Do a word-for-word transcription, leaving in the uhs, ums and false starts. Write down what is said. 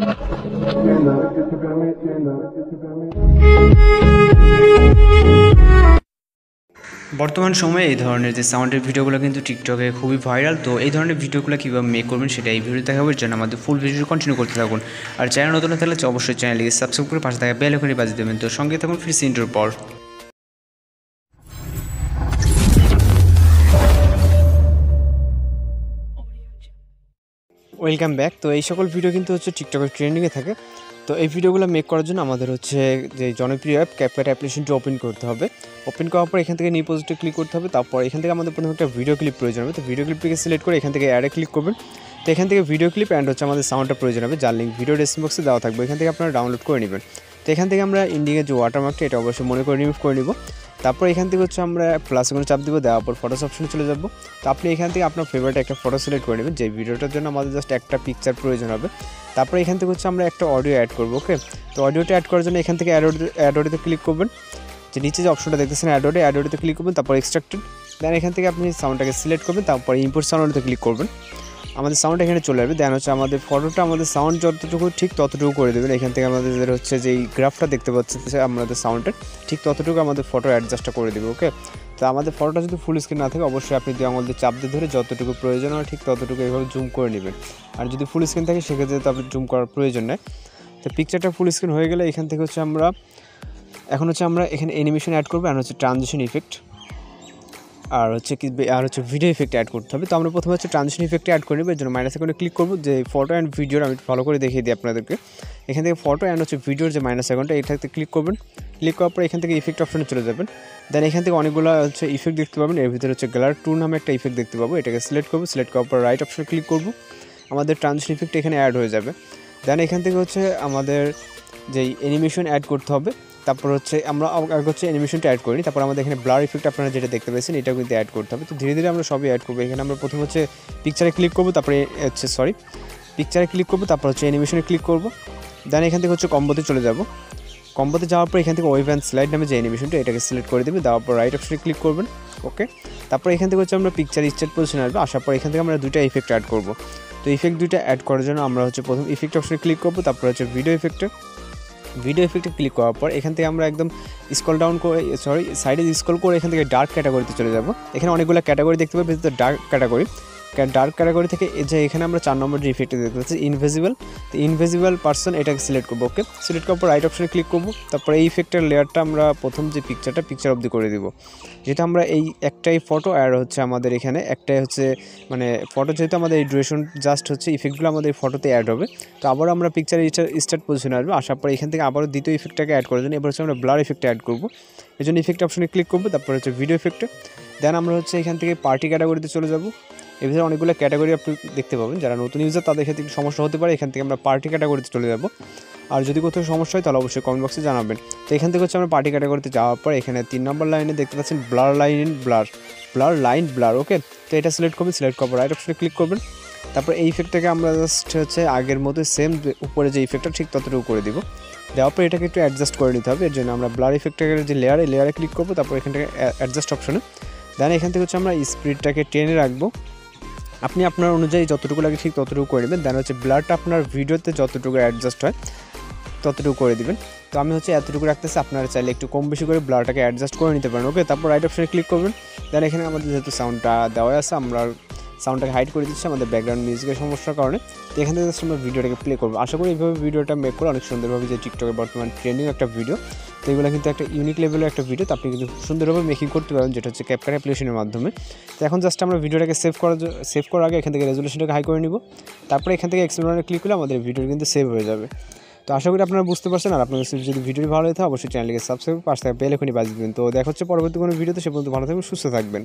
বর্তমান সময়ে এই ধরনের যে সাউন্ডের ভিডিওগুলো কিন্তু টিকটকে খুবই ভাইরাল। তো এই ধরনের ভিডিওগুলো কীভাবে মেক করবেন সেটা এই ভিডিও দেখাবো, যেন আমাদের ফুল ভিডিও কন্টিনিউ করতে থাকুন। আর চ্যানেল নতুন থাকলে অবশ্যই চ্যানেলটিকে সাবস্ক্রাইব করে পাশে থাকা বেল আইকনটি বাজিয়ে দেবেন। তো সঙ্গে থাকুন ফ্রি ইন্ট্রোর পর। Welcome back. তো এই সকল ভিডিও কিন্তু হচ্ছে টিকটকের ট্রেন্ডিংয়ে থাকে। তো এই ভিডিওগুলো মেক করার জন্য আমাদের হচ্ছে যে জনপ্রিয় অ্যাপ ক্যাপকাট অ্যাপ্লিকেশনটি ওপেন করতে হবে। ওপেন করার পর এখান থেকে নিউ প্রজেক্টে ক্লিক করতে হবে। তারপর এখান থেকে আমাদের প্রথমে একটা ভিডিও ক্লিপ প্রয়োজন হবে। তো ভিডিও ক্লিপটিকে সিলেক্ট করে এখান থেকে অ্যাডে ক্লিক করবেন। তো এখান থেকে ভিডিও ক্লিপ অ্যান্ড হচ্ছে আমাদের সাউন্ডটা প্রয়োজন হবে, যার লিঙ্ক ভিডিও ডেসক্রিপশন বক্সে দেওয়া থাকবে। এখান থেকে আপনারা ডাউনলোড করে নেবেন। তো এখান থেকে আমরা ইন্ডিকে যে ওয়াটারমার্কটা এটা অবশ্যই মনে করে রিমুভ করে নিব। তারপর এখান থেকে হচ্ছে আমরা প্লাস কোনো চাপ দিব, দেওয়ার পর ফটোস অপশনে চলে যাব। তো আপনি এখান থেকে আপনার ফেভারিট একটা ফটো সিলেক্ট করে নেবেন। যে ভিডিওটার জন্য আমাদের জাস্ট একটা পিকচার প্রয়োজন হবে। তারপর এখান থেকে হচ্ছে আমরা একটা অডিও অ্যাড করবো। ওকে, তো অডিওটা অ্যাড করার জন্য এখান থেকে অ্যাড অ্যাড অডিওতে ক্লিক করবেন। যে নিচে যে অপশনটা দেখতেছেন অ্যাড অডিও, অ্যাড অডিওতে ক্লিক করবেন। তারপর এক্সট্রাক্টেড, দেন এখান থেকে আপনি সাউন্ডটাকে সিলেক্ট করবেন। তারপর ইম্পোর্ট সাউন্ডতে ক্লিক করবেন। আমাদের সাউন্ড এখানে চলে যাবে। দেন হচ্ছে আমাদের ফটোটা আমাদের সাউন্ড যতটুকু ঠিক ততটুকু করে দেবেন। এখান থেকে আমাদের হচ্ছে যেই গ্রাফটা দেখতে পাচ্ছি আমাদের সাউন্ডের ঠিক ততটুকু আমাদের ফটো অ্যাডজাস্টটা করে দেবে। ওকে, তো আমাদের ফটোটা যদি ফুল স্ক্রিন না থাকে অবশ্যই আপনি যে আঙুল দিয়ে চাপ দিয়ে ধরে যতটুকু প্রয়োজন হয় ঠিক ততটুকু এইভাবে জুম করে নেবেন। আর যদি ফুল স্ক্রিন থাকে সেক্ষেত্রে তো আপনি জুম করার প্রয়োজন নেই। তো পিকচারটা ফুল স্ক্রিন হয়ে গেলে এখান থেকে হচ্ছে আমরা এখন হচ্ছে আমরা এখানে অ্যানিমেশন অ্যাড করবো। আর হচ্ছে ট্রানজিশন ইফেক্ট আর হচ্ছে কি আর হচ্ছে ভিডিও ইফেক্ট অ্যাড করতে হবে। তো আমরা প্রথমে হচ্ছে ট্রানজিশন ইফেক্টে অ্যাড করে নেব। এর জন্য মাইনাস আইকনে ক্লিক করব। যে ফটো অ্যান্ড ভিডিওর আমি ফলো করে দেখিয়ে দিই আপনাদেরকে। এখান থেকে ফটো অ্যান্ড হচ্ছে ভিডিওর যে মাইনাস আইকনটা এটাতে ক্লিক করবেন। ক্লিক করার পর এখান থেকে ইফেক্ট অপশনে চলে যাবেন। দেন এখান থেকে অনেকগুলো হচ্ছে ইফেক্ট দেখতে পাবেন। এর ভিতরে হচ্ছে গ্লার টু নামে একটা ইফেক্ট দেখতে পাবো। এটাকে সিলেক্ট করব। সিলেক্ট করার পর রাইট অপশনে ক্লিক করব। আমাদের ট্রানজিশন ইফেক্ট এখানে অ্যাড হয়ে যাবে। দেন এখান থেকে হচ্ছে আমাদের যেই অ্যানিমেশন অ্যাড করতে হবে। তারপর হচ্ছে আমরা আগে হচ্ছে অ্যানিমেশনটা অ্যাড করিনি। তারপর আমাদের এখানে ব্লার ইফেক্ট আপনারা যেটা দেখতে পাচ্ছেন এটাও কিন্তু অ্যাড করতে হবে। তো ধীরে ধীরে আমরা সবই অ্যাড করবো। এখানে আমরা প্রথম হচ্ছে পিকচারে ক্লিক করবো। তারপরে হচ্ছে সরি পিকচারে ক্লিক করবো। তারপর হচ্ছে অ্যানিমেশনে ক্লিক করবো। দেন এখান থেকে হচ্ছে কম্বোতে চলে যাব। কম্বোতে যাওয়ার পর এখান থেকে ওয়েভ অ্যান্ড স্লাইড নামে যে অ্যানিমেশনটা এটাকে সিলেক্ট করে দেবে। তারপর রাইট অপশনে ক্লিক করবেন। ওকে, তারপর এখান থেকে হচ্ছে আমরা পিকচার স্টার্ট পজিশন আসবো। আসার পর এখান থেকে আমরা দুইটা ইফেক্ট অ্যাড করবো। তো ইফেক্ট দুইটা অ্যাড করার জন্য আমরা হচ্ছে প্রথম ইফেক্ট অপশনে ক্লিক করবো। তারপর হচ্ছে ভিডিও ইফেক্টে ভিডিও ইফেক্টে ক্লিক করার পর এখান থেকে আমরা একদম স্ক্রল ডাউন করে সরি সাইডে স্ক্রল করে এখান থেকে ডার্ক ক্যাটাগরিতে চলে যাব। এখানে অনেকগুলো ক্যাটাগরি দেখতে পাবো। তো ডার্ক ক্যাটাগরি ডার্ক ক্যাটাগরি থেকে যে এখানে আমরা চার নম্বর যে ইফেক্টে দেখতে পাচ্ছি ইনভিজিবল, তো ইনভিজিবল পার্সন এটাকে সিলেক্ট করবো। ওকে, সিলেক্ট করার পর রাইট অপশনে ক্লিক করবো। তারপরে এই ইফেক্টের লেয়ারটা আমরা প্রথম যে পিকচারটা পিকচার অবধি করে দেবো। যেটা আমরা এই একটাই ফটো আর হচ্ছে আমাদের এখানে একটাই হচ্ছে মানে ফটো যেহেতু আমাদের এই ডিউরেশন জাস্ট হচ্ছে ইফেক্টগুলো আমাদের ফটোতে অ্যাড হবে। তো আবার আমরা পিকচার স্টার্ট পজিশনে আসবো। আসার পর এখান থেকে আবারও দ্বিতীয় ইফেক্টটাকে অ্যাড করার জন্য এবার হচ্ছে আমরা ব্লার ইফেক্টে অ্যাড করবো। এই জন্য ইফেক্ট অপশনে ক্লিক করবো। তারপর হচ্ছে ভিডিও ইফেক্টে দেন আমরা হচ্ছে এখান থেকে পার্টি ক্যাটাগরিতে চলে যাবো। এর ভিতরে অনেকগুলো ক্যাটাগরি আপনি দেখতে পাবেন। যারা নতুন ইউজার তাদের ক্ষেত্রে সমস্যা হতে পারে। এখান থেকে আমরা পার্টি ক্যাটাগরিতে চলে যাব। আর যদি কোথাও সমস্যা হয় তাহলে অবশ্যই কমেন্ট বক্সে জানাবেন। তো এখান থেকে হচ্ছে আমরা পার্টি ক্যাটাগরিতে যাওয়ার পর এখানে তিন নম্বর লাইনে দেখতে পাচ্ছেন blur line blur blur line blur okay, তো এটা সিলেক্ট করবেন। সিলেক্ট করার পর রাইট অপশনে ক্লিক করবেন। তারপর এই ইফেক্টটাকে আমরা জাস্ট হচ্ছে আগের মতো সেম উপরে যে ইফেক্টটা ঠিক ততটুকু করে দেবো। দেওয়ার পর এটাকে একটু অ্যাডজাস্ট করে নিতে হবে। এর জন্য আমরা ব্লার ইফেক্টটাকে যে লেয়ারে লেয়ারে ক্লিক করবো। তারপর এখান থেকে অ্যাডজাস্ট অপশনে দেন এখান থেকে হচ্ছে আমরা স্পিডটাকে টেনে রাখবো। আপনি আপনার অনুযায়ী যতটুকু লাগে ঠিক ততটুকু করে নেবেন। দেন হচ্ছে ব্লারটা আপনার ভিডিওতে যতটুকু অ্যাডজাস্ট হয় ততটুকু করে দেবেন। তো আমি হচ্ছে এতটুকু রাখতেছি, আপনারা চাইলে একটু কম বেশি করে ব্লারটাকে অ্যাডজাস্ট করে নিতে পারেন। ওকে, তারপর রাইট অপশনে ক্লিক করবেন। দেন এখানে আমাদের যেহেতু সাউন্ডটা দেওয়া আছে আমরা সাউন্ডটাকে হাইড করে দিচ্ছি আমাদের ব্যাকগ্রাউন্ড মিউজিকের সমস্যার কারণে। তো এখান থেকে জাস্ট আমরা ভিডিওটাকে প্লে করবো। আশা করি এইভাবে ভিডিওটা মেক করে অনেক সুন্দরভাবে যে টিকটকের বর্তমান ট্রেন্ডিং একটা ভিডিও। তো এগুলো কিন্তু একটা ইউনিক লেভেলের একটা ভিডিও। তো আপনি কিন্তু সুন্দরভাবে মেকিং করতে পারবেন যেটা হচ্ছে ক্যাপকাট অ্যাপ্লিকেশনের মাধ্যমে। তো এখন জাস্ট আমরা ভিডিওটাকে সেভ করার সেভ করার আগে এখান থেকে রেজুলেশনটাকে হাই করে নিব। তারপরে এখান থেকে এক্সপ্লোরারে ক্লিক করলে আমাদের ভিডিও কিন্তু সেভ হয়ে যাবে। তো আশা করি আপনারা বুঝতে পারছেন। আর আপনাদের যদি ভিডিওটি ভালো লাগে অবশ্যই চ্যানেলকে সাবস্ক্রাইব, পাশে থাকা বেল আইকনটি বাজিয়ে দেবেন। তো দেখা হচ্ছে পরবর্তী কোনো ভিডিওতে। সে পর্যন্ত ভালো থাকবেন, সুস্থ থাকবেন।